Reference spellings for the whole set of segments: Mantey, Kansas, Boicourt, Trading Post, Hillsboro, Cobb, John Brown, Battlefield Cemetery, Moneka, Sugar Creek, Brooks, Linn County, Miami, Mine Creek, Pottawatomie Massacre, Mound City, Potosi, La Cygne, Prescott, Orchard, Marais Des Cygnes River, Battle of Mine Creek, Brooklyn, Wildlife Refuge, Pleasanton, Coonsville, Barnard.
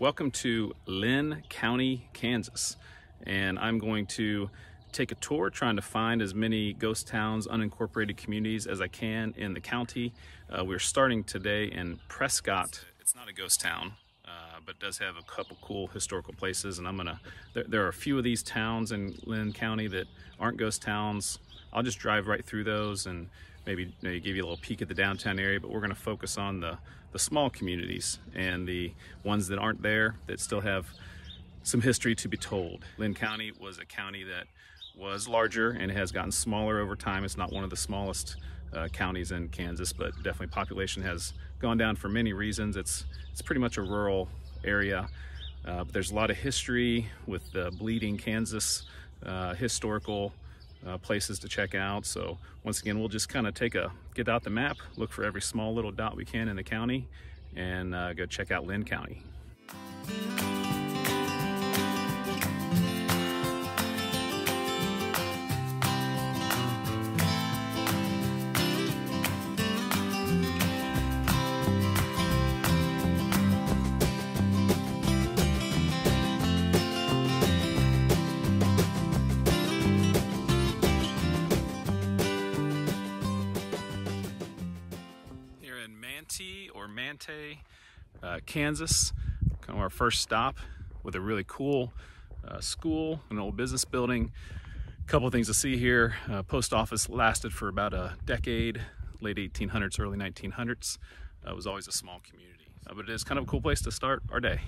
Welcome to Linn County, Kansas, and I'm going to take a tour trying to find as many ghost towns, unincorporated communities as I can in the county. We're starting today in Prescott. It's not a ghost town, but it does have a couple cool historical places, and there are a few of these towns in Linn County that aren't ghost towns. I'll just drive right through those and maybe give you a little peek at the downtown area, but we're going to focus on the small communities and the ones that aren't there that still have some history to be told. Linn County was a county that was larger and has gotten smaller over time. It's not one of the smallest counties in Kansas, but definitely population has gone down for many reasons. It's pretty much a rural area, but there's a lot of history with the Bleeding Kansas historical places to check out. So once again, we'll just kind of get out the map, look for every small little dot we can in the county, and go check out Linn County. Mantey, Kansas, kind of our first stop, with a really cool school, an old business building. A couple of things to see here. Post office lasted for about a decade, late 1800s, early 1900s. It was always a small community, but it is kind of a cool place to start our day.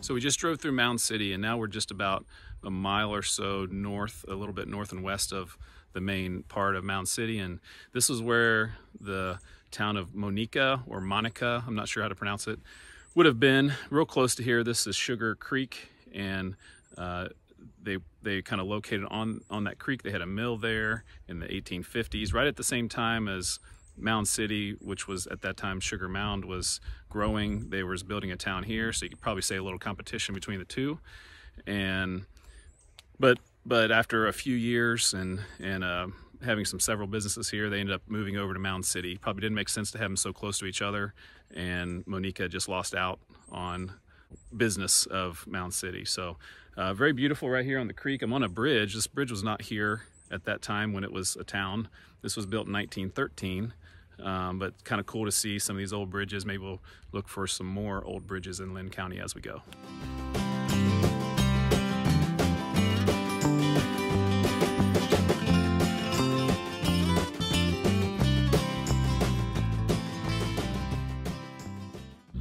So we just drove through Mound City, and now we're just about a mile or so north, a little bit north and west of the main part of Mound City. And this is where the town of Moneka, or Moneka, I'm not sure how to pronounce it, would have been. Real close to here, this is Sugar Creek, and they kind of located on that creek. They had a mill there in the 1850s, right at the same time as Mound City, which was at that time Sugar Mound, was growing. They were building a town here, so you could probably say a little competition between the two. And but after a few years and having several businesses here, they ended up moving over to Mound City. Probably didn't make sense to have them so close to each other, and Moneka just lost out on business of Mound City. So very beautiful right here on the creek. I'm on a bridge. This bridge was not here at that time when it was a town. This was built in 1913, but kind of cool to see some of these old bridges. Maybe we'll look for some more old bridges in Linn County as we go.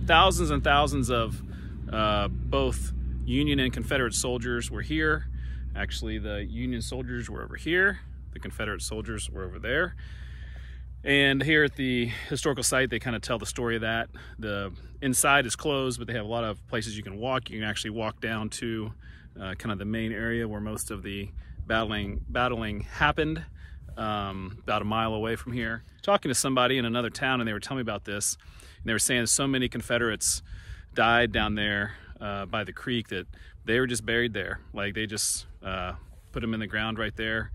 Thousands and thousands of both Union and Confederate soldiers were here. Actually, the Union soldiers were over here. The Confederate soldiers were over there. And here at the historical site, they kind of tell the story of that. The inside is closed, but they have a lot of places you can walk. You can actually walk down to kind of the main area where most of the battling happened about a mile away from here. Talking to somebody in another town, and they were telling me about this, and they were saying so many Confederates died down there by the creek that they were just buried there. Like, they just put them in the ground right there.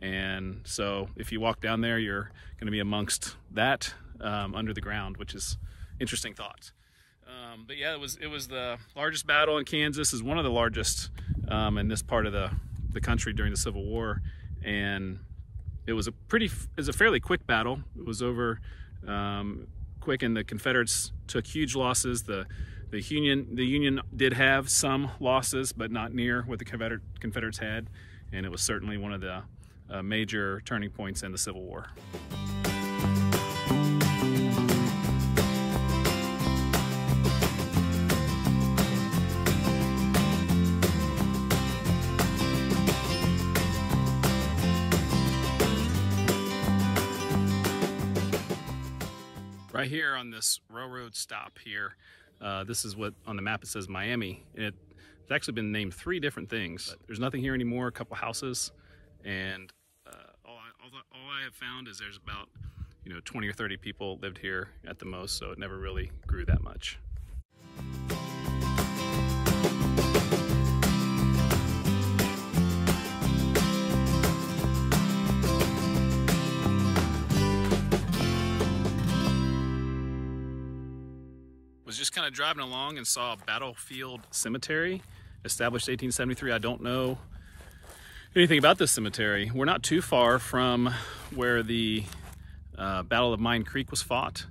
And so if you walk down there, you're going to be amongst that under the ground, which is interesting thought. But yeah, it was the largest battle in Kansas. Is one of the largest in this part of the country during the Civil War, and it was a fairly quick battle. It was over quick, and the Confederates took huge losses. The Union did have some losses, but not near what the Confederates had, and it was certainly one of the major turning points in the Civil War. Right here on this railroad stop here, this is what on the map it says Miami. It's actually been named three different things. There's nothing here anymore, a couple houses, and all I have found is there's about 20 or 30 people lived here at the most, so it never really grew that much. Was just kind of driving along and saw Battlefield Cemetery, established 1873. I don't know anything about this cemetery. We're not too far from where the Battle of Mine Creek was fought,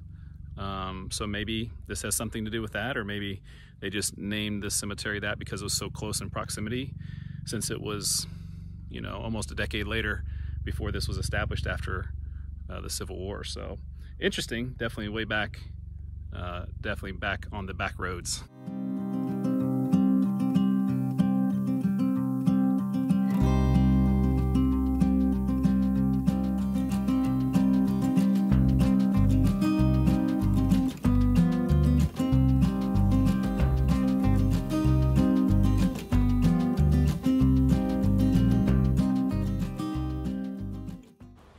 so maybe this has something to do with that, or maybe they just named this cemetery that because it was so close in proximity, since it was almost a decade later before this was established after the Civil War. So interesting, definitely way back. Definitely back on the back roads.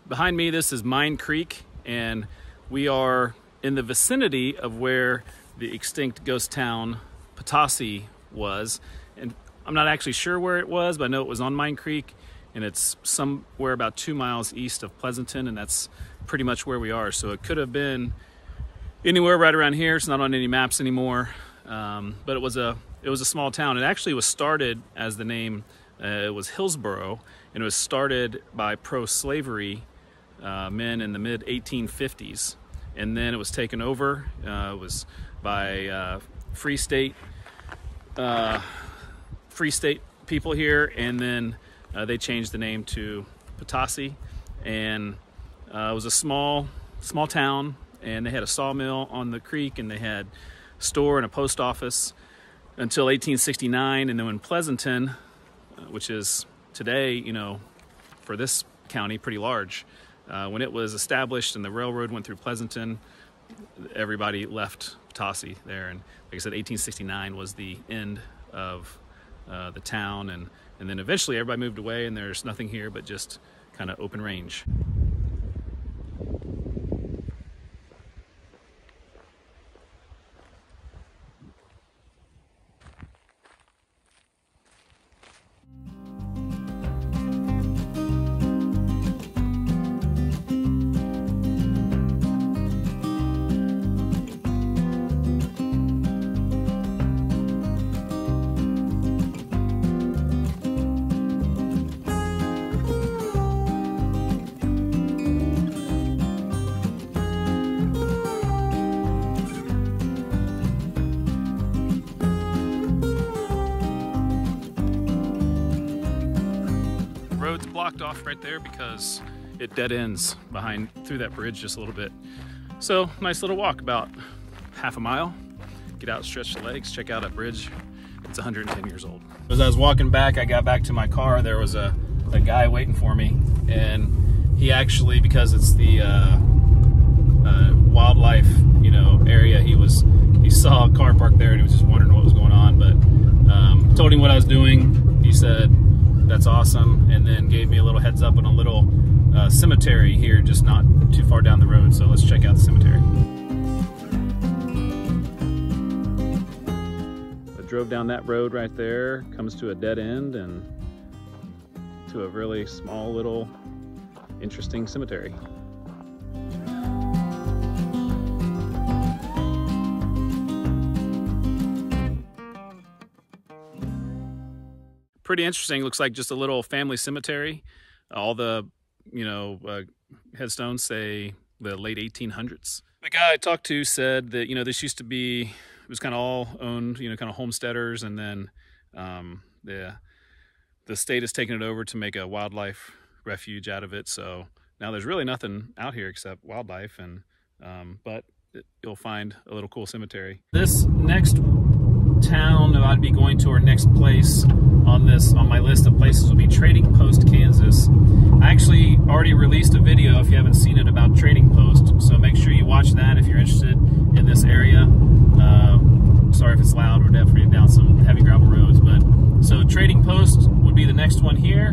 Behind me, this is Mine Creek, and we are in the vicinity of where the extinct ghost town Potosi was. And I'm not actually sure where it was, but I know it was on Mine Creek, and it's somewhere about 2 miles east of Pleasanton, and that's pretty much where we are. So it could have been anywhere right around here. It's not on any maps anymore, but it was a small town. It actually was started as the name, it was Hillsboro, and it was started by pro-slavery men in the mid-1850s. And then it was taken over. It was by free state people here, and then they changed the name to Potosi. And it was a small town, and they had a sawmill on the creek, and they had a store and a post office until 1869. And then when Pleasanton, which is today, for this county, pretty large. When it was established and the railroad went through Pleasanton, everybody left Potosi there. And like I said, 1869 was the end of the town. And then eventually everybody moved away, and there's nothing here but just kind of open range. Blocked off right there because it dead ends through that bridge just a little bit. So nice little walk, about half a mile. Get out, stretch the legs, check out a bridge. It's 110 years old. As I was walking back, I got back to my car. There was a guy waiting for me, and he actually, because it's the wildlife area, he saw a car parked there, and he was just wondering what was going on. But told him what I was doing. He said, that's awesome, and then gave me a little heads up on a little cemetery here just not too far down the road, so let's check out the cemetery. I drove down that road right there, comes to a dead end and to a really small little interesting cemetery. Pretty interesting, looks like just a little family cemetery. All the, you know, headstones say the late 1800s. The guy I talked to said that, you know, this used to be, it was kind of all owned, you know, kind of homesteaders, and then the state has taken it over to make a wildlife refuge out of it. So now there's really nothing out here except wildlife, and but you'll find a little cool cemetery. This next town that I'd be going to, or next place on my list of places, will be Trading Post, Kansas. I actually already released a video, if you haven't seen it, about Trading Post, so make sure you watch that if you're interested in this area. Sorry if it's loud, we're definitely down some heavy gravel roads, but so Trading Post would be the next one here,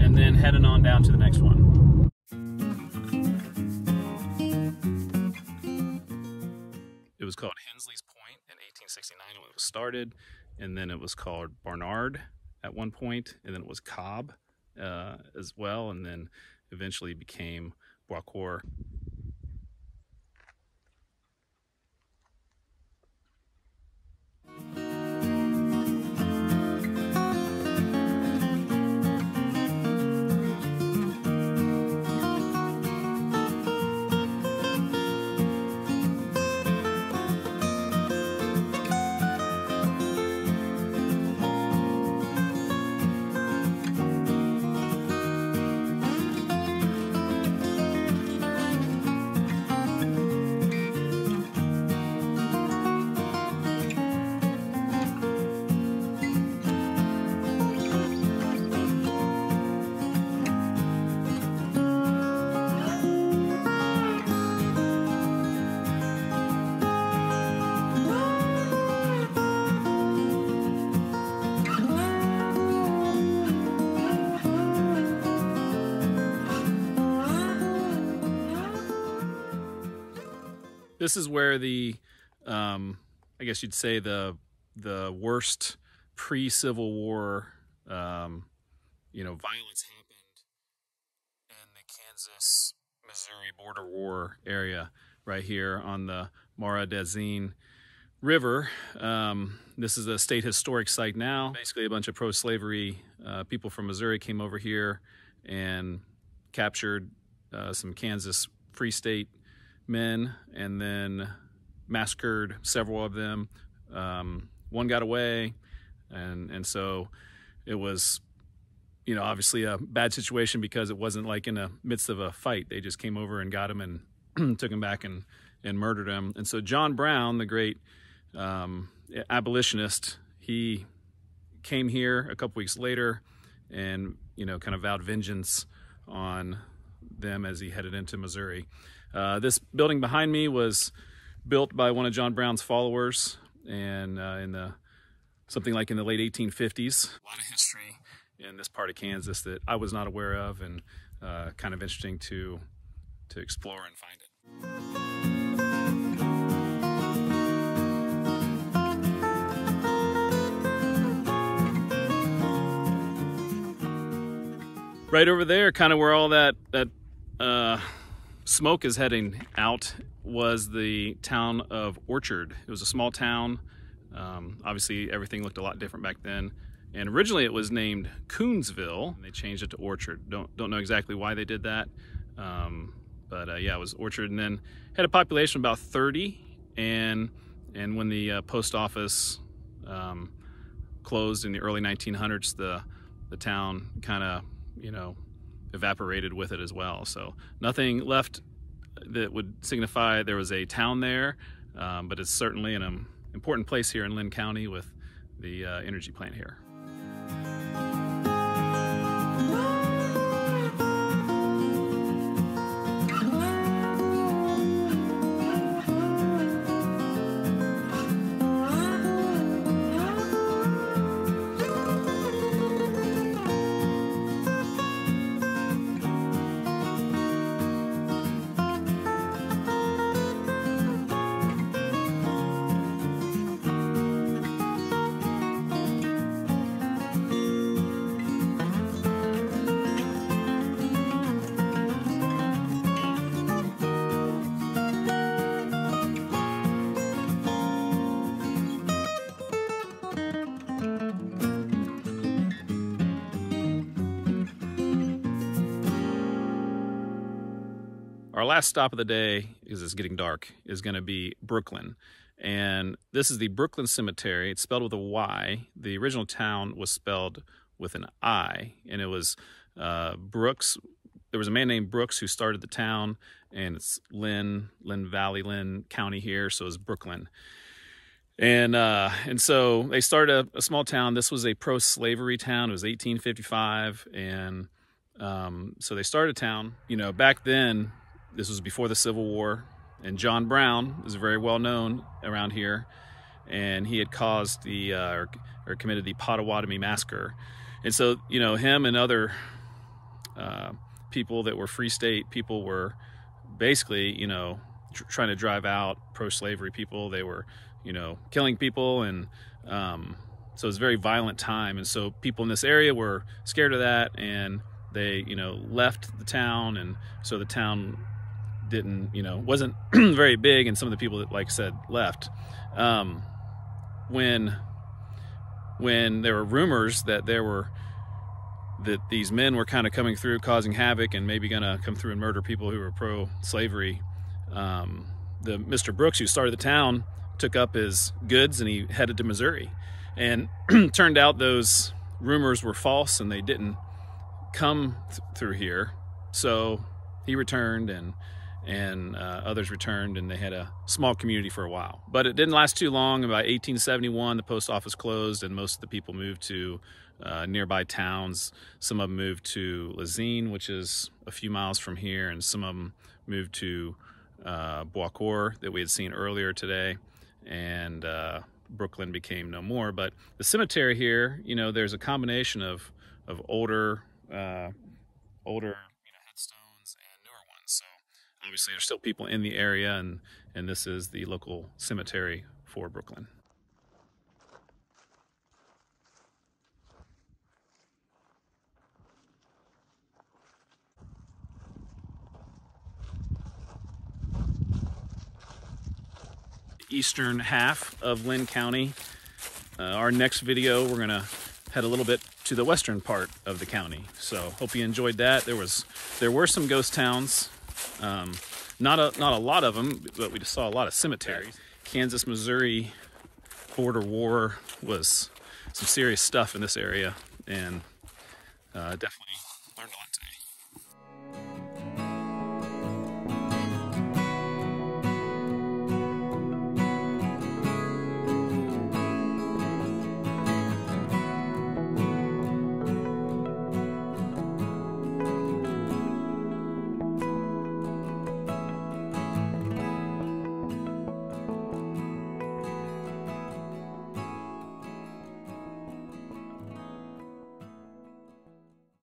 and then heading on down to the next one. It was called Hensley's Point in 1869 when it was started, and then it was called Barnard at one point, and then it was Cobb as well, and then eventually became Boicourt. This is where the, I guess you'd say the worst pre-Civil War, you know, violence happened in the Kansas-Missouri border war area right here on the Marais Des Cygnes River. This is a state historic site now. Basically a bunch of pro-slavery people from Missouri came over here and captured some Kansas Free State men and then massacred several of them. One got away, and so it was, you know, obviously a bad situation because it wasn't like in the midst of a fight. They just came over and got him and took him back and murdered him. And so John Brown, the great abolitionist, he came here a couple weeks later and, you know, kind of vowed vengeance on them as he headed into Missouri. This building behind me was built by one of John Brown's followers, and in the late 1850s. A lot of history in this part of Kansas that I was not aware of, and kind of interesting to explore and find it. Right over there, kind of where all that smoke is heading out, was the town of Orchard. It was a small town. Obviously everything looked a lot different back then, and originally it was named Coonsville, and they changed it to Orchard. Don't know exactly why they did that, but yeah, it was Orchard, and then had a population of about 30, and when the post office closed in the early 1900s, the town kind of, you know, evaporated with it as well. So nothing left that would signify there was a town there, but it's certainly an important place here in Linn County with the energy plant here. Our last stop of the day, because it's getting dark, is going to be Brooklyn. And this is the Brooklyn Cemetery. It's spelled with a Y. The original town was spelled with an I, and it was Brooks. There was a man named Brooks who started the town, and it's Linn County here, so it's Brooklyn. And so they started a small town. This was a pro-slavery town. It was 1855, and so they started a town. You know, back then, this was before the Civil War, and John Brown is very well known around here, and he had caused the or committed the Pottawatomie Massacre. And so, you know, him and other people that were free state people were basically, you know, trying to drive out pro-slavery people. They were, you know, killing people, and so it was a very violent time. And so people in this area were scared of that, and they, you know, left the town. And so the town didn't, you know, wasn't very big, and some of the people that, like I said, left. When there were rumors that these men were kind of coming through, causing havoc, and maybe going to come through and murder people who were pro-slavery, the Mr. Brooks, who started the town, took up his goods and he headed to Missouri. And turned out those rumors were false, and they didn't come through here. So he returned, and others returned, and they had a small community for a while. But it didn't last too long. About 1871, the post office closed, and most of the people moved to nearby towns. Some of them moved to La Cygne, which is a few miles from here, and some of them moved to Boicourt, that we had seen earlier today, and Brooklyn became no more. But the cemetery here, you know, there's a combination of older headstones and newer ones. So obviously there's still people in the area, and this is the local cemetery for Brooklyn. Eastern half of Linn County. Our next video, we're gonna head a little bit to the western part of the county. So hope you enjoyed that. There were some ghost towns, not a lot of them, but we just saw a lot of cemeteries. Kansas-Missouri border war was some serious stuff in this area, and definitely